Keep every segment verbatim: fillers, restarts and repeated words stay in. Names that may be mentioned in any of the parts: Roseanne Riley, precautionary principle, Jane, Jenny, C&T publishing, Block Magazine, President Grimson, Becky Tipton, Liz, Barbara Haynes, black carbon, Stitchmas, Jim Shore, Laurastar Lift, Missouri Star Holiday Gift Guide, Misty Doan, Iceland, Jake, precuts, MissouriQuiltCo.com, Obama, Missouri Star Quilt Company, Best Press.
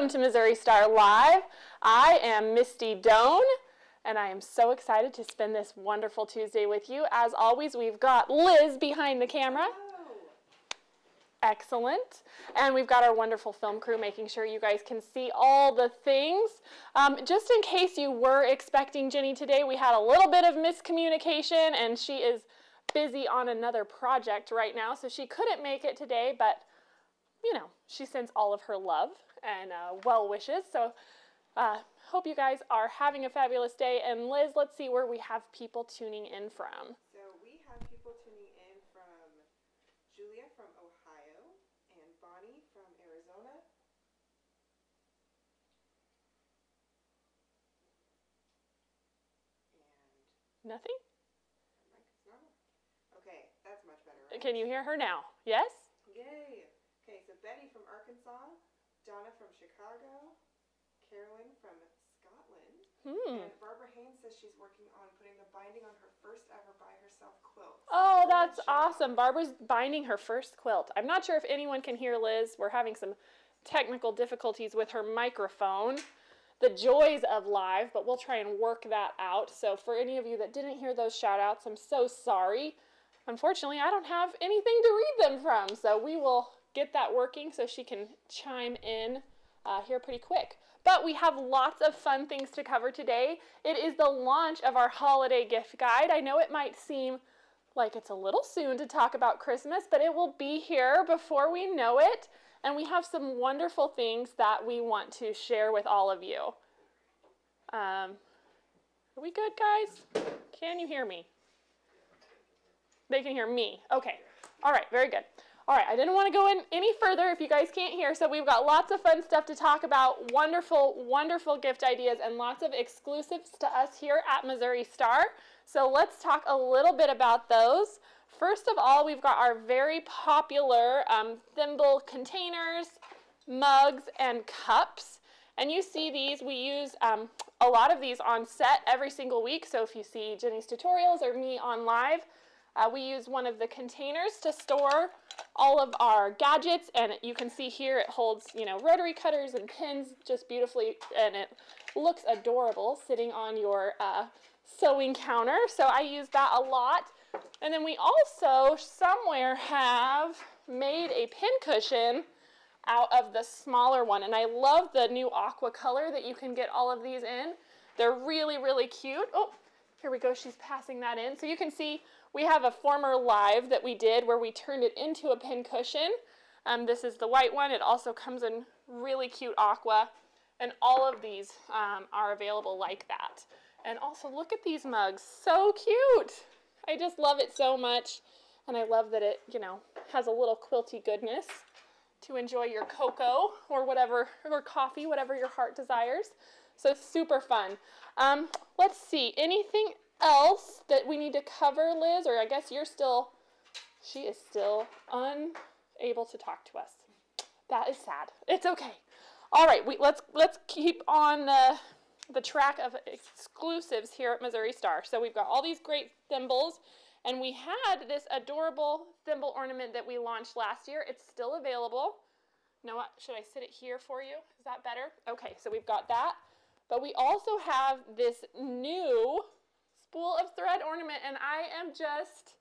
Welcome to Missouri Star Live. I am Misty Doan, and I am so excited to spend this wonderful Tuesday with you. As always, we've got Liz behind the camera. Excellent. And we've got our wonderful film crew making sure you guys can see all the things. Um, just in case you were expecting Jenny today, we had a little bit of miscommunication, and she is busy on another project right now, so she couldn't make it today, but you know, she sends all of her love and uh, well wishes. So uh, hope you guys are having a fabulous day. And Liz, let's see where we have people tuning in from. So we have people tuning in from Julia from Ohio and Bonnie from Arizona. And nothing? Okay, that's much better, right? Can you hear her now? Yes? Yay. Okay, so Betty from Arkansas, Donna from Chicago, Carolyn from Scotland, hmm. and Barbara Haynes says she's working on putting the binding on her first ever by herself quilt. Oh, that's awesome. Barbara's binding her first quilt. I'm not sure if anyone can hear Liz. We're having some technical difficulties with her microphone. The joys of live, but we'll try and work that out. So for any of you that didn't hear those shout outs, I'm so sorry. Unfortunately, I don't have anything to read them from, so we will get that working so she can chime in uh, here pretty quick. But we have lots of fun things to cover today. It is the launch of our holiday gift guide. I know it might seem like it's a little soon to talk about Christmas, but it will be here before we know it. And we have some wonderful things that we want to share with all of you. Um, are we good, guys? Can you hear me? They can hear me. Okay. All right. Very good. All right, I didn't want to go in any further if you guys can't hear, so we've got lots of fun stuff to talk about, wonderful, wonderful gift ideas, and lots of exclusives to us here at Missouri Star. So let's talk a little bit about those. First of all, we've got our very popular um, thimble containers, mugs, and cups. And you see these, we use um, a lot of these on set every single week, so if you see Jenny's tutorials or me on live, Uh, we use one of the containers to store all of our gadgets, and you can see here it holds, you know, rotary cutters and pins just beautifully, and it looks adorable sitting on your uh, sewing counter. So I use that a lot. And then we also somewhere have made a pin cushion out of the smaller one, and I love the new aqua color that you can get all of these in. They're really, really cute. Oh, here we go. She's passing that in. So you can see we have a former live that we did where we turned it into a pin cushion. Um, this is the white one. It also comes in really cute aqua, and all of these um, are available like that. And also look at these mugs, so cute. I just love it so much, and I love that it, you know, has a little quilty goodness to enjoy your cocoa or whatever, or coffee, whatever your heart desires. So super fun. Um, let's see, anything else that we need to cover, Liz? Or I guess you're still, she is still unable to talk to us. That is sad. It's okay. All right, we, let's let's keep on the, the track of exclusives here at Missouri Star. So we've got all these great thimbles, and we had this adorable thimble ornament that we launched last year. It's still available. You know what? Should I sit it here for you? Is that better? Okay, so we've got that. But we also have this new spool of thread ornament, and I am just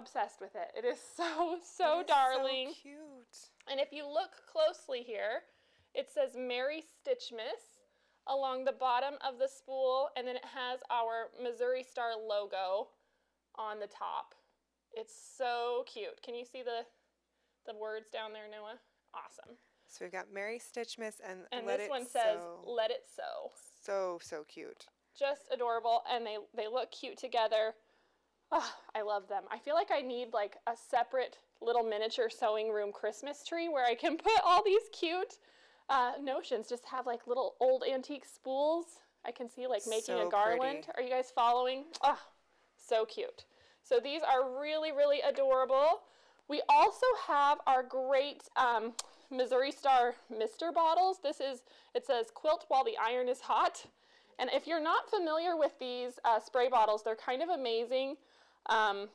obsessed with it. It is so, so darling. So cute. And if you look closely here, it says Merry Stitchmas along the bottom of the spool, and then it has our Missouri Star logo on the top. It's so cute. Can you see the, the words down there, Noah? Awesome. So we've got Merry Stitchmas and, and Let It Sew. And this one says Let It Sew. So, so cute. Just adorable, and they, they look cute together. Oh, I love them. I feel like I need like a separate little miniature sewing room Christmas tree where I can put all these cute uh, notions. Just have like little old antique spools. I can see like making so a garland. Pretty. Are you guys following? Oh, so cute. So these are really, really adorable. We also have our great um, Missouri Star Mister Bottles. This is, it says quilt while the iron is hot. And if you're not familiar with these uh, spray bottles, they're kind of amazing. Um,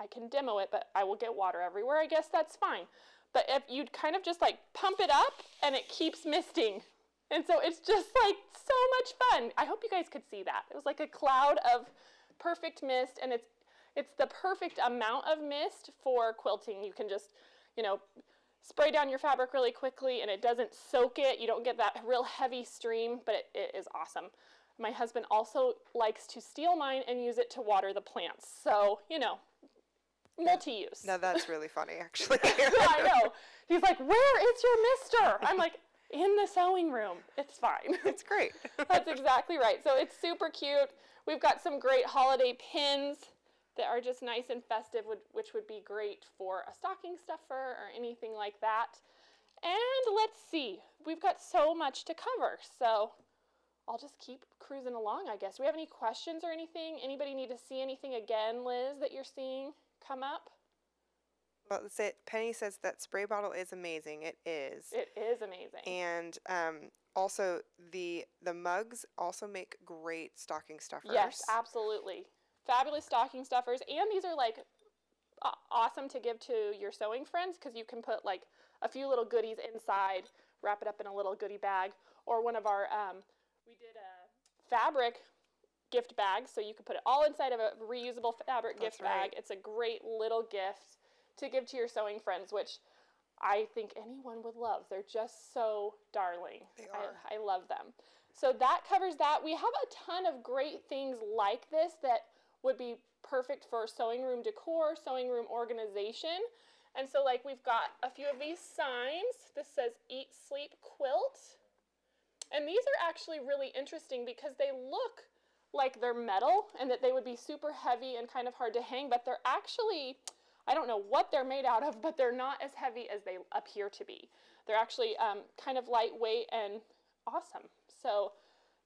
I can demo it, but I will get water everywhere. I guess that's fine. but if you'd kind of just like pump it up and it keeps misting. And so it's just like so much fun. I hope you guys could see that. It was like a cloud of perfect mist, and it's it's the perfect amount of mist for quilting. You can just, you know, spray down your fabric really quickly and it doesn't soak it. You don't get that real heavy stream, but it, it is awesome. My husband also likes to steal mine and use it to water the plants. So, you know, multi-use. Now that's really funny, actually. I know. He's like, where is your mister? I'm like, in the sewing room. It's fine. It's great. That's exactly right. So it's super cute. We've got some great holiday pins that are just nice and festive, which would be great for a stocking stuffer or anything like that. And let's see, we've got so much to cover, so I'll just keep cruising along, I guess. Do we have any questions or anything? Anybody need to see anything again, Liz, that you're seeing come up? Well, that's it. Penny says that spray bottle is amazing. It is. It is amazing. And um, also the the mugs also make great stocking stuffers. Yes, absolutely. Fabulous stocking stuffers, and these are like uh, awesome to give to your sewing friends, because you can put like a few little goodies inside, wrap it up in a little goodie bag, or one of our um, we did a fabric gift bag, so you can put it all inside of a reusable fabric That's gift right. bag. It's a great little gift to give to your sewing friends, which I think anyone would love. They're just so darling. They are. I, I love them. So that covers that. We have a ton of great things like this that would be perfect for sewing room decor, sewing room organization. And so like we've got a few of these signs. This says Eat, Sleep, Quilt. And these are actually really interesting because they look like they're metal and that they would be super heavy and kind of hard to hang, but they're actually, I don't know what they're made out of, but they're not as heavy as they appear to be. They're actually um, kind of lightweight and awesome. So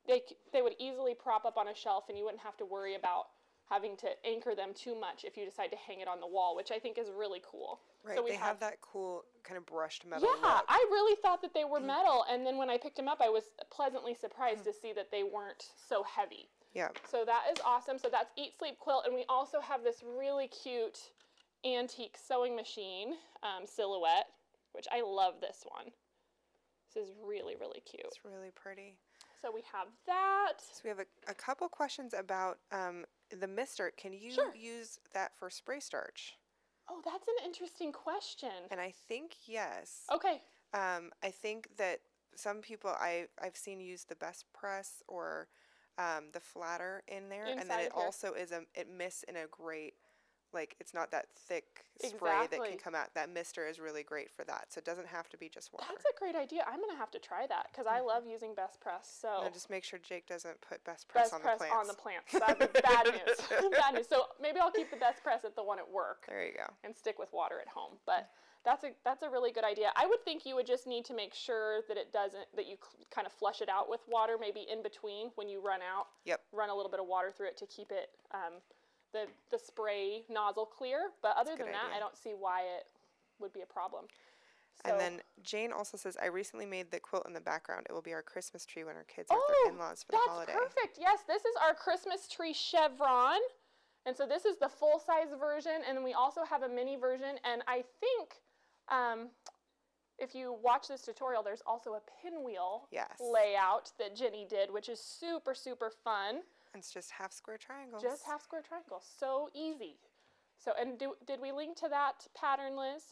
they, they would easily prop up on a shelf and you wouldn't have to worry about having to anchor them too much if you decide to hang it on the wall, which I think is really cool. Right, so we they have, have that cool kind of brushed metal Yeah, look. I really thought that they were metal, and then when I picked them up, I was pleasantly surprised to see that they weren't so heavy. Yeah. So that is awesome. So that's Eat, Sleep, Quilt, and we also have this really cute antique sewing machine um, silhouette, which I love this one. This is really, really cute. It's really pretty. So we have that. So we have a, a couple questions about um, the mister. Can you sure. use that for spray starch? Oh, that's an interesting question. And I think yes. Okay. Um, I think that some people I, I've seen use the Best Press or um, the flatter in there. Inside and then it also is a, it mists in a great, like it's not that thick spray exactly. that can come out. That mister is really great for that. So it doesn't have to be just water. That's a great idea. I'm going to have to try that because mm-hmm. I love using Best Press. So now just make sure Jake doesn't put Best Press best on press the plants. Best Press on the plants. That's bad news. Bad news. So maybe I'll keep the Best Press at the one at work. There you go. And stick with water at home. But that's a that's a really good idea. I would think you would just need to make sure that it doesn't that you kind of flush it out with water maybe in between when you run out. Yep. Run a little bit of water through it to keep it um, the, the spray nozzle clear, but other than that, idea. I don't see why it would be a problem. So and then Jane also says, I recently made the quilt in the background. It will be our Christmas tree when our kids oh, have their in-laws for the holiday. That's perfect. Yes, this is our Christmas tree chevron. And so this is the full-size version, and then we also have a mini version. And I think um, if you watch this tutorial, there's also a pinwheel yes. layout that Jenny did, which is super, super fun. It's just half square triangles. Just half square triangles. So easy. So, and do, did we link to that pattern, Liz?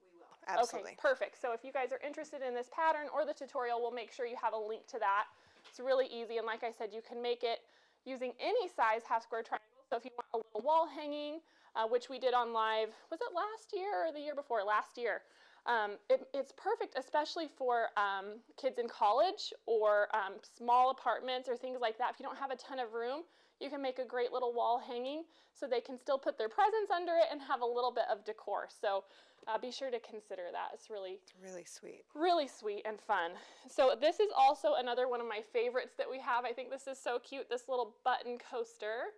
We will. Absolutely. Okay, perfect. So if you guys are interested in this pattern or the tutorial, we'll make sure you have a link to that. It's really easy. And like I said, you can make it using any size half square triangle. So if you want a little wall hanging, uh, which we did on live, was it last year or the year before? Last year. Um, it, it's perfect, especially for um, kids in college or um, small apartments or things like that. If you don't have a ton of room, you can make a great little wall hanging so they can still put their presents under it and have a little bit of decor. So uh, be sure to consider that. It's really, really sweet. Really sweet and fun. So this is also another one of my favorites that we have. I think this is so cute, this little button coaster.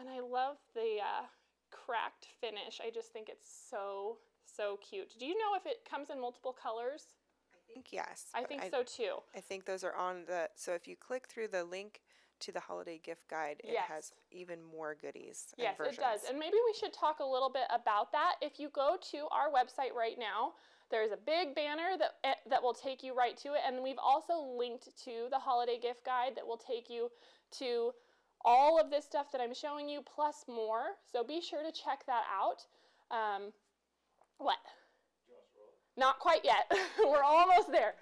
And I love the uh, cracked finish. I just think it's so So cute. Do you know if it comes in multiple colors? I think yes. I think I, so too. I think those are on the, so if you click through the link to the holiday gift guide, it yes. has even more goodies. Yes, and it does. And maybe we should talk a little bit about that. If you go to our website right now, there's a big banner that, that will take you right to it. And we've also linked to the holiday gift guide that will take you to all of this stuff that I'm showing you plus more. So be sure to check that out. Um, what? Not quite yet. We're almost there.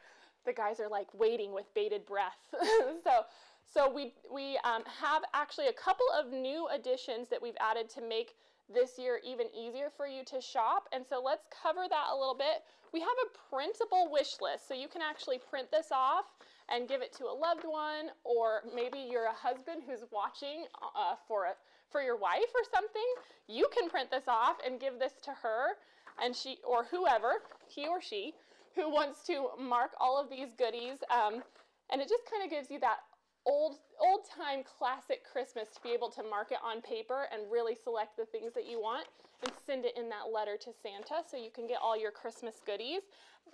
The guys are like waiting with bated breath. so so we, we um, have actually a couple of new additions that we've added to make this year even easier for you to shop. And so let's cover that a little bit. We have a printable wish list. So you can actually print this off and give it to a loved one, or maybe you're a husband who's watching uh, for, a, for your wife or something. You can print this off and give this to her and she, or whoever, he or she, who wants to mark all of these goodies. Um, and it just kind of gives you that old old time classic Christmas to be able to mark it on paper and really select the things that you want and send it in that letter to Santa so you can get all your Christmas goodies.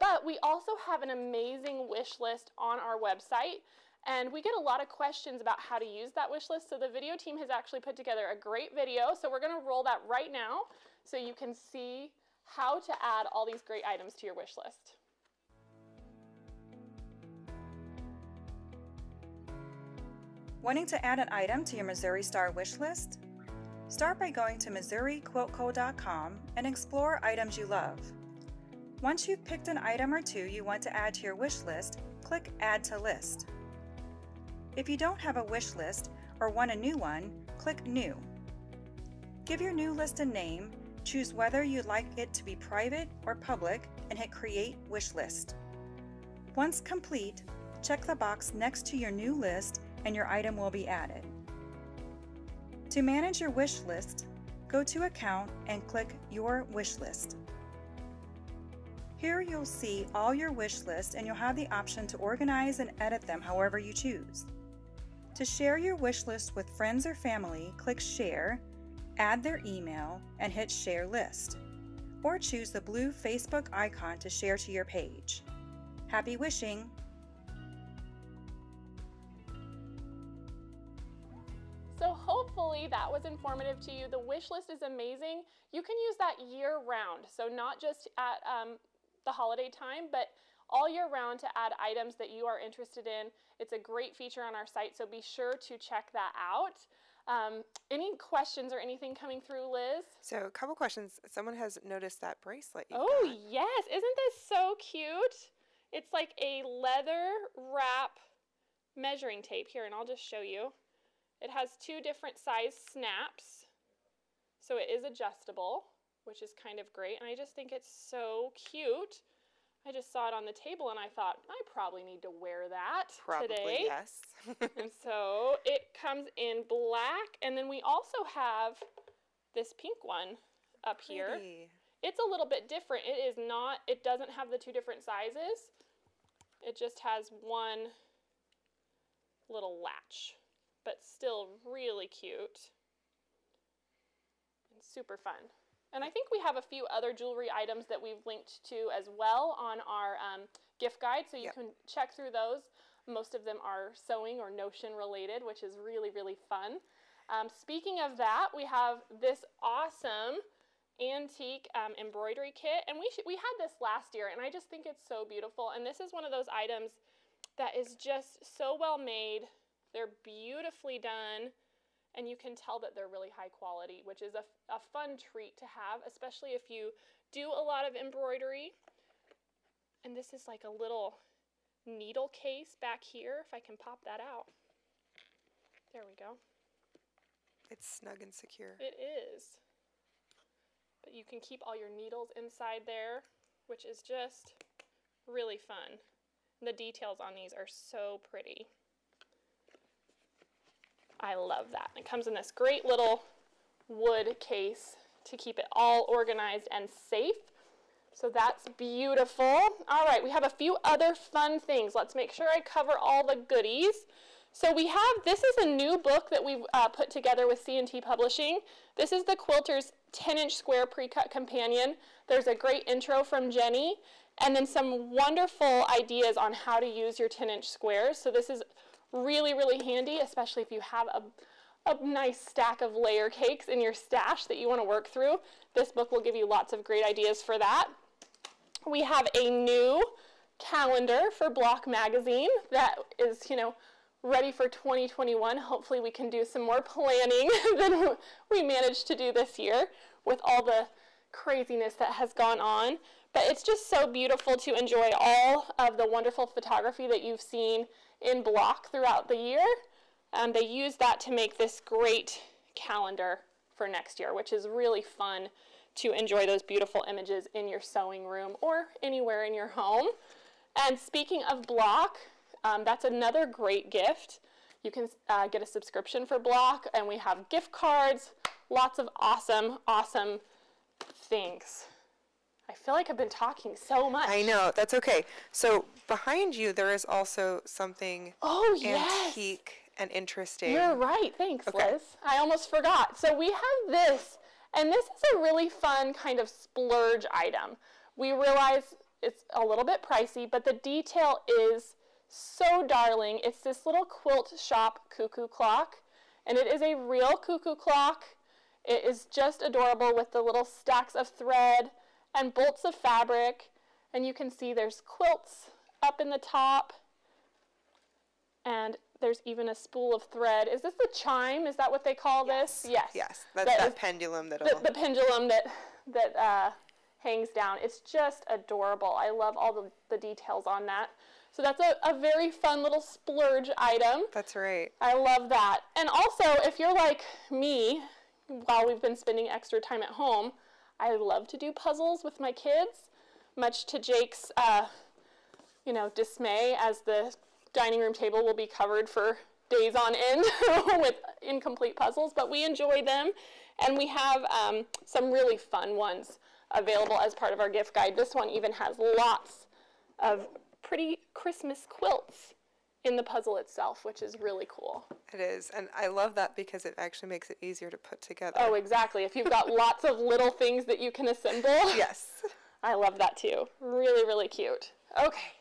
But we also have an amazing wish list on our website, and we get a lot of questions about how to use that wish list. So the video team has actually put together a great video, so we're going to roll that right now so you can see how to add all these great items to your wish list. Wanting to add an item to your Missouri Star wish list? Start by going to Missouri Quilt Co dot com and explore items you love. Once you've picked an item or two you want to add to your wish list, click Add to List. If you don't have a wish list or want a new one, click New. Give your new list a name, choose whether you'd like it to be private or public, and hit Create Wish List. Once complete, check the box next to your new list and your item will be added. To manage your wish list, go to Account and click Your Wish List. Here you'll see all your wish lists, and you'll have the option to organize and edit them however you choose. To share your wish list with friends or family, click Share, add their email, and hit Share List, or choose the blue Facebook icon to share to your page. Happy wishing! So hopefully that was informative to you. The wish list is amazing. You can use that year round, so not just at um, the holiday time, but all year round to add items that you are interested in. It's a great feature on our site, so be sure to check that out. Um, any questions or anything coming through, Liz? So a couple questions. Someone has noticed that bracelet. Oh yes, isn't this so cute? It's like a leather wrap measuring tape here, and I'll just show you. It has two different size snaps, so it is adjustable, which is kind of great, and I just think it's so cute. I just saw it on the table and I thought, I probably need to wear that probably, today. Yes. And so it comes in black, and then we also have this pink one up here. Pretty. It's a little bit different. It is not, it doesn't have the two different sizes. It just has one little latch, but still really cute and super fun. And I think we have a few other jewelry items that we've linked to as well on our um, gift guide, so you yep. can check through those. Most of them are sewing or Notion related, which is really, really fun. Um, speaking of that, we have this awesome antique um, embroidery kit, and we, we had this last year, and I just think it's so beautiful. And this is one of those items that is just so well made. They're beautifully done, and you can tell that they're really high quality, which is a, a fun treat to have, especially if you do a lot of embroidery. And this is like a little needle case back here, if I can pop that out. There we go. It's snug and secure. It is. But you can keep all your needles inside there, which is just really fun. The details on these are so pretty. I love that. It comes in this great little wood case to keep it all organized and safe. So that's beautiful. All right, we have a few other fun things. Let's make sure I cover all the goodies. So we have, this is a new book that we've uh, put together with C and T Publishing. This is the Quilter's ten inch Square Pre-Cut Companion. There's a great intro from Jenny, and then some wonderful ideas on how to use your ten inch squares. So this is really, really handy, especially if you have a, a nice stack of layer cakes in your stash that you want to work through. This book will give you lots of great ideas for that. We have a new calendar for Block Magazine that is, you know, ready for twenty twenty-one. Hopefully we can do some more planning than we managed to do this year with all the craziness that has gone on. But it's just so beautiful to enjoy all of the wonderful photography that you've seen in Block throughout the year. Um, they use that to make this great calendar for next year, which is really fun to enjoy those beautiful images in your sewing room or anywhere in your home. And speaking of Block, um, that's another great gift. You can uh, get a subscription for Block, and we have gift cards, lots of awesome, awesome things. I feel like I've been talking so much. I know, that's okay. So behind you, there is also something oh, antique yes. and interesting. You're right, thanks okay. Liz. I almost forgot. So we have this, and this is a really fun kind of splurge item. We realize it's a little bit pricey, but the detail is so darling. It's this little quilt shop cuckoo clock, and it is a real cuckoo clock. It is just adorable with the little stacks of thread and bolts of fabric, and you can see there's quilts up in the top, and there's even a spool of thread. Is this the chime? Is that what they call yes. this? Yes. Yes, that's that, that pendulum that'll... The, the pendulum that, that uh, hangs down. It's just adorable. I love all the, the details on that. So that's a, a very fun little splurge item. That's right. I love that. And also, if you're like me, while we've been spending extra time at home, I love to do puzzles with my kids, much to Jake's, uh, you know, dismay, as the dining room table will be covered for days on end with incomplete puzzles, but we enjoy them, and we have um, some really fun ones available as part of our gift guide. This one even has lots of pretty Christmas quilts in the puzzle itself, which is really cool. It is, and I love that because it actually makes it easier to put together. Oh, exactly. If you've got lots of little things that you can assemble. Yes. I love that too. Really, really cute. Okay.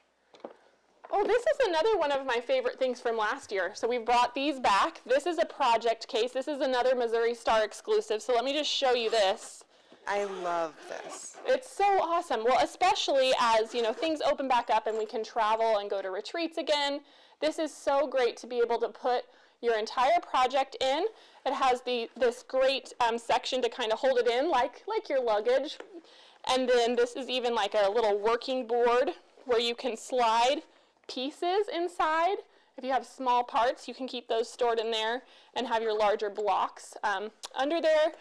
Oh, this is another one of my favorite things from last year. So we brought these back. This is a project case. This is another Missouri Star exclusive. So let me just show you this. I love this. It's so awesome. Well, especially as, you know, things open back up and we can travel and go to retreats again. This is so great to be able to put your entire project in. It has the this great um, section to kind of hold it in, like, like your luggage. And then this is even like a little working board where you can slide pieces inside. If you have small parts, you can keep those stored in there and have your larger blocks um, under there.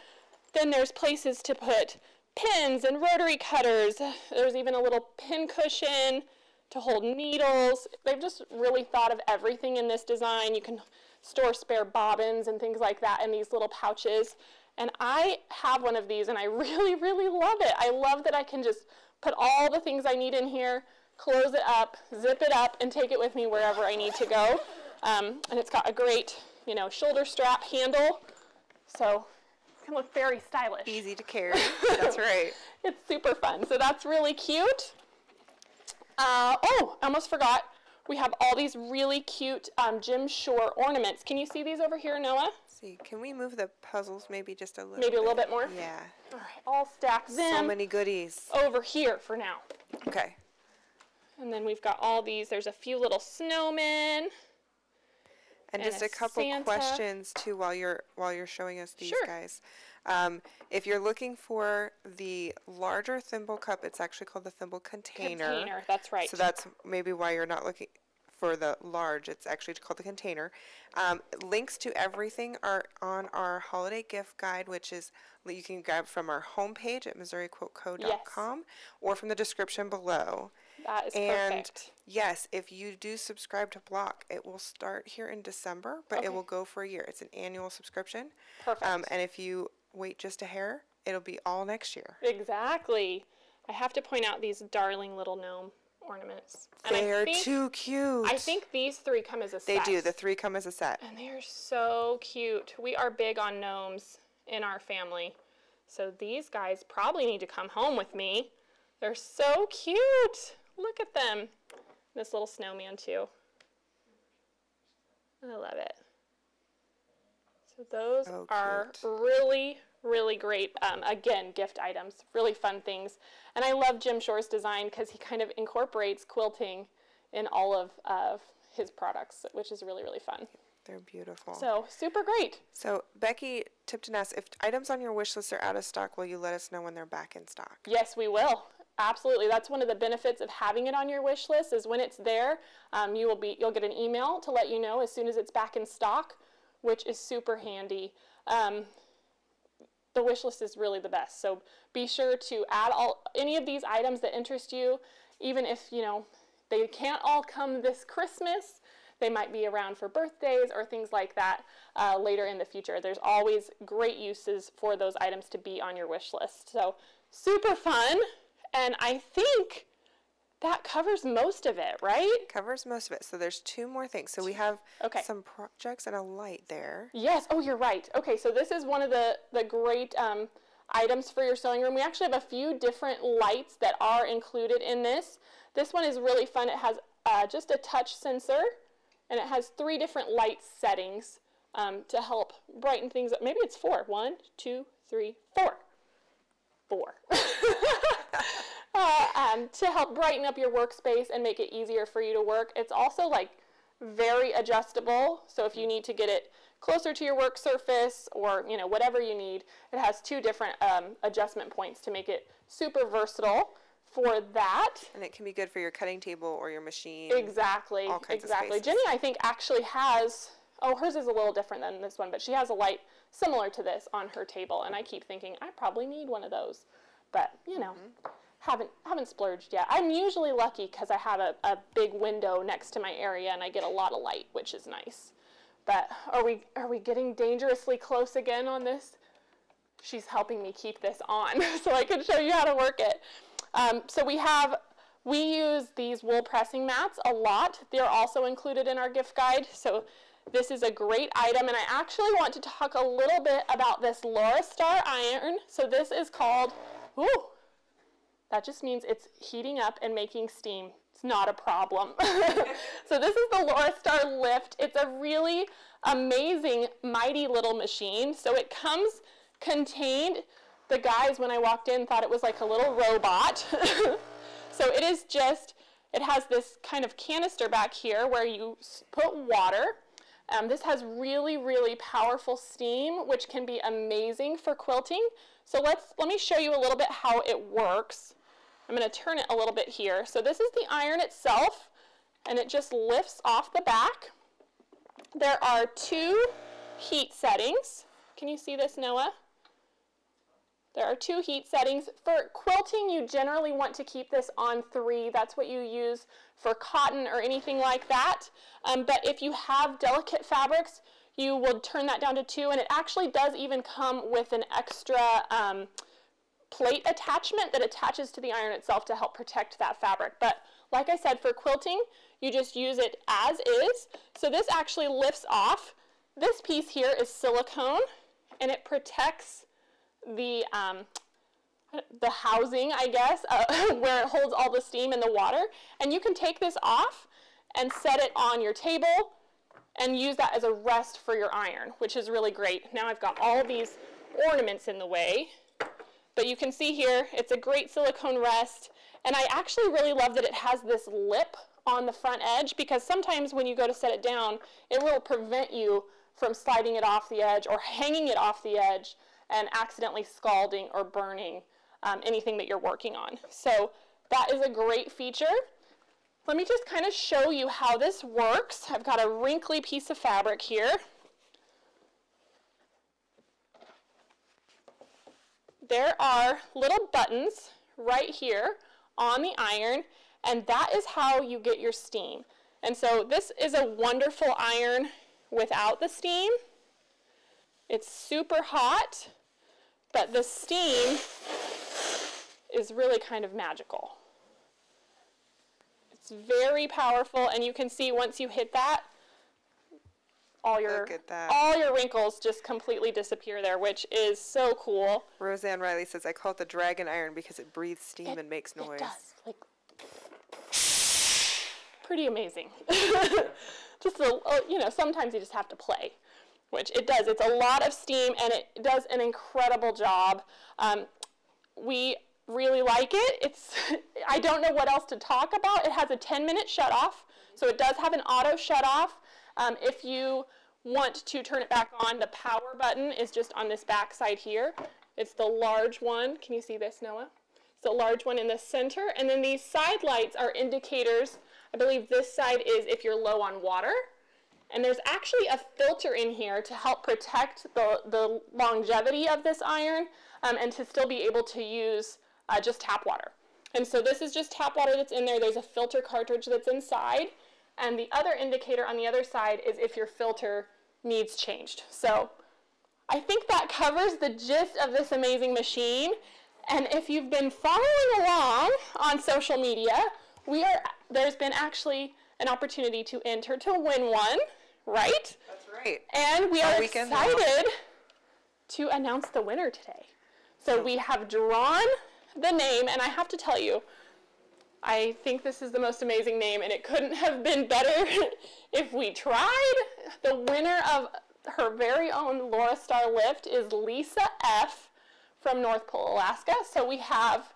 Then there's places to put pins and rotary cutters. There's even a little pin cushion to hold needles. They've just really thought of everything in this design. You can store spare bobbins and things like that in these little pouches. And I have one of these, and I really, really love it. I love that I can just put all the things I need in here, close it up, zip it up, and take it with me wherever I need to go. Um, and it's got a great, you know, shoulder strap handle. So it can look very stylish. Easy to carry. That's right. It's super fun. So that's really cute. Uh, oh, I almost forgot. We have all these really cute um, Jim Shore ornaments. Can you see these over here, Noah? Let's see, can we move the puzzles maybe just a little maybe bit? Maybe a little bit more? Yeah. All right, all stacked in. So many goodies. Over here for now. Okay. And then we've got all these. There's a few little snowmen. And, and just a, a couple Santa. questions too while you're while you're showing us these sure. guys. Um, if you're looking for the larger thimble cup, it's actually called the thimble container. Container, that's right. So that's maybe why you're not looking for the large. It's actually called the container. Um, links to everything are on our holiday gift guide, which is you can grab from our homepage at Missouri Quilt Co dot com yes. or from the description below. That is and perfect. Yes, if you do subscribe to Block, it will start here in December, but okay. it will go for a year. It's an annual subscription. Perfect. Um, and if you wait just a hair, it'll be all next year. Exactly. I have to point out these darling little gnome ornaments. They are too cute. I think these three come as a set. They do. The three come as a set. And they are so cute. We are big on gnomes in our family. So these guys probably need to come home with me. They're so cute. Look at them. This little snowman, too. Those oh, are really, really great, um, again, gift items, really fun things. And I love Jim Shore's design because he kind of incorporates quilting in all of uh, his products, which is really, really fun. They're beautiful. So, super great. So, Becky Tipton asks, if items on your wish list are out of stock, will you let us know when they're back in stock? Yes, we will. Absolutely. That's one of the benefits of having it on your wish list is when it's there, um, you will be, you'll get an email to let you know as soon as it's back in stock, which is super handy. Um, the wish list is really the best. So, be sure to add all any of these items that interest you, even if, you know, they can't all come this Christmas. They might be around for birthdays or things like that uh, later in the future. There's always great uses for those items to be on your wish list. So super fun. And I think that covers most of it, right? Covers most of it. So there's two more things. So we have okay. some projects and a light there. Yes. Oh, you're right. Okay. So this is one of the, the great um, items for your sewing room. We actually have a few different lights that are included in this. This one is really fun. It has uh, just a touch sensor. And it has three different light settings um, to help brighten things up. Maybe it's four. One, two, three, four. Four. uh, um, to help brighten up your workspace and make it easier for you to work. It's also like very adjustable. So if you need to get it closer to your work surface or, you know, whatever you need, it has two different um, adjustment points to make it super versatile. For that. And it can be good for your cutting table or your machine. Exactly. All kinds exactly. Of Jenny, I think, actually has, oh, hers is a little different than this one, but she has a light similar to this on her table. And I keep thinking, I probably need one of those. But, you know, mm-hmm. haven't haven't splurged yet. I'm usually lucky because I have a, a big window next to my area and I get a lot of light, which is nice. But are we are we getting dangerously close again on this? She's helping me keep this on so I can show you how to work it. Um, so we have, we use these wool pressing mats a lot. They're also included in our gift guide. So this is a great item. And I actually want to talk a little bit about this Laurastar iron. So this is called, ooh, that just means it's heating up and making steam. It's not a problem. So this is the Laurastar Lift. It's a really amazing, mighty little machine. So it comes contained. The guys, when I walked in, thought it was like a little robot. So it is just, it has this kind of canister back here where you put water. Um, this has really, really powerful steam, which can be amazing for quilting. So let's, let me show you a little bit how it works. I'm going to turn it a little bit here. So this is the iron itself, and it just lifts off the back. There are two heat settings. Can you see this, Noah? There are two heat settings. For quilting, you generally want to keep this on three. That's what you use for cotton or anything like that. Um, but if you have delicate fabrics, you will turn that down to two. And it actually does even come with an extra um, plate attachment that attaches to the iron itself to help protect that fabric. But like I said, for quilting, you just use it as is. So this actually lifts off. This piece here is silicone, and it protects the um, the housing, I guess, uh, where it holds all the steam and the water. And you can take this off and set it on your table and use that as a rest for your iron, which is really great. Now I've got all these ornaments in the way, but you can see here, it's a great silicone rest. And I actually really love that it has this lip on the front edge, because sometimes when you go to set it down, it will prevent you from sliding it off the edge or hanging it off the edge and accidentally scalding or burning um, anything that you're working on. So that is a great feature. Let me just kind of show you how this works. I've got a wrinkly piece of fabric here. There are little buttons right here on the iron, and that is how you get your steam. And so this is a wonderful iron without the steam. It's super hot, but the steam is really kind of magical. It's very powerful, and you can see once you hit that, all your that. all your wrinkles just completely disappear there, which is so cool. Roseanne Riley says, I call it the dragon iron because it breathes steam it, and makes noise. It does. Like, pretty amazing. Just a, you know, sometimes you just have to play which it does. It's a lot of steam, and it does an incredible job. Um, we really like it. It's I don't know what else to talk about. It has a ten minute shutoff, so it does have an auto shutoff. Um, if you want to turn it back on, the power button is just on this back side here. It's the large one. Can you see this, Noah? It's the large one in the center. And then these side lights are indicators. I believe this side is if you're low on water. And there's actually a filter in here to help protect the, the longevity of this iron um, and to still be able to use uh, just tap water. And so this is just tap water that's in there. There's a filter cartridge that's inside. And the other indicator on the other side is if your filter needs changed. So I think that covers the gist of this amazing machine. And if you've been following along on social media, we are there's been actually an opportunity to enter to win one, right? That's right. And we are excited to announce the winner today. So we have drawn the name, and I have to tell you, I think this is the most amazing name, and it couldn't have been better if we tried. The winner of her very own Laurastar Lift is Lisa F. from North Pole, Alaska. So we have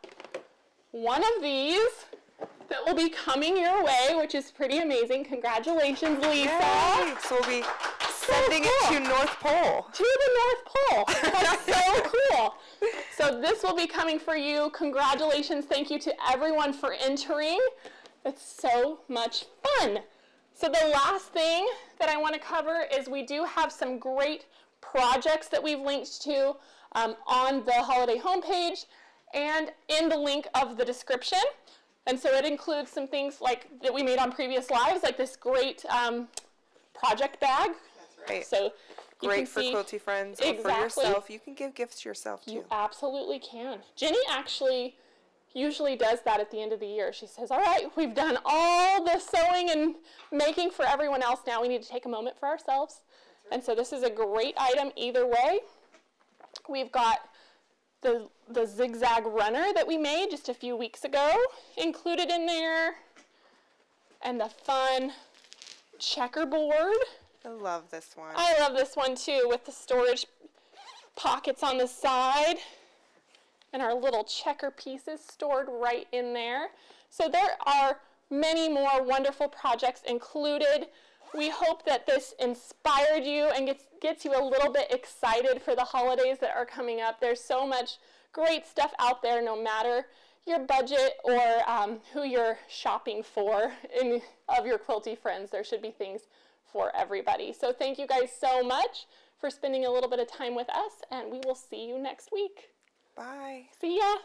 one of these that will be coming your way, which is pretty amazing. Congratulations, Lisa. Yay. So we'll be sending so cool. it to North Pole. To the North Pole. That's so cool. So this will be coming for you. Congratulations. Thank you to everyone for entering. It's so much fun. So the last thing that I want to cover is we do have some great projects that we've linked to um, on the holiday homepage and in the link of the description. And so it includes some things like that we made on previous lives, like this great um, project bag. That's right. So you great can for see, quilty friends exactly. or for yourself. You can give gifts to yourself too. You absolutely can. Jenny actually usually does that at the end of the year. She says, all right, we've done all the sewing and making for everyone else. Now we need to take a moment for ourselves. Right. And so this is a great item either way. We've got the, the zigzag runner that we made just a few weeks ago included in there, and the fun checkerboard. I love this one. I love this one too, with the storage pockets on the side and our little checker pieces stored right in there. So there are many more wonderful projects included. We hope that this inspired you and gets, gets you a little bit excited for the holidays that are coming up. There's so much great stuff out there, no matter your budget or um, who you're shopping for in, of your quilty friends. There should be things for everybody. So thank you guys so much for spending a little bit of time with us, and we will see you next week. Bye. See ya.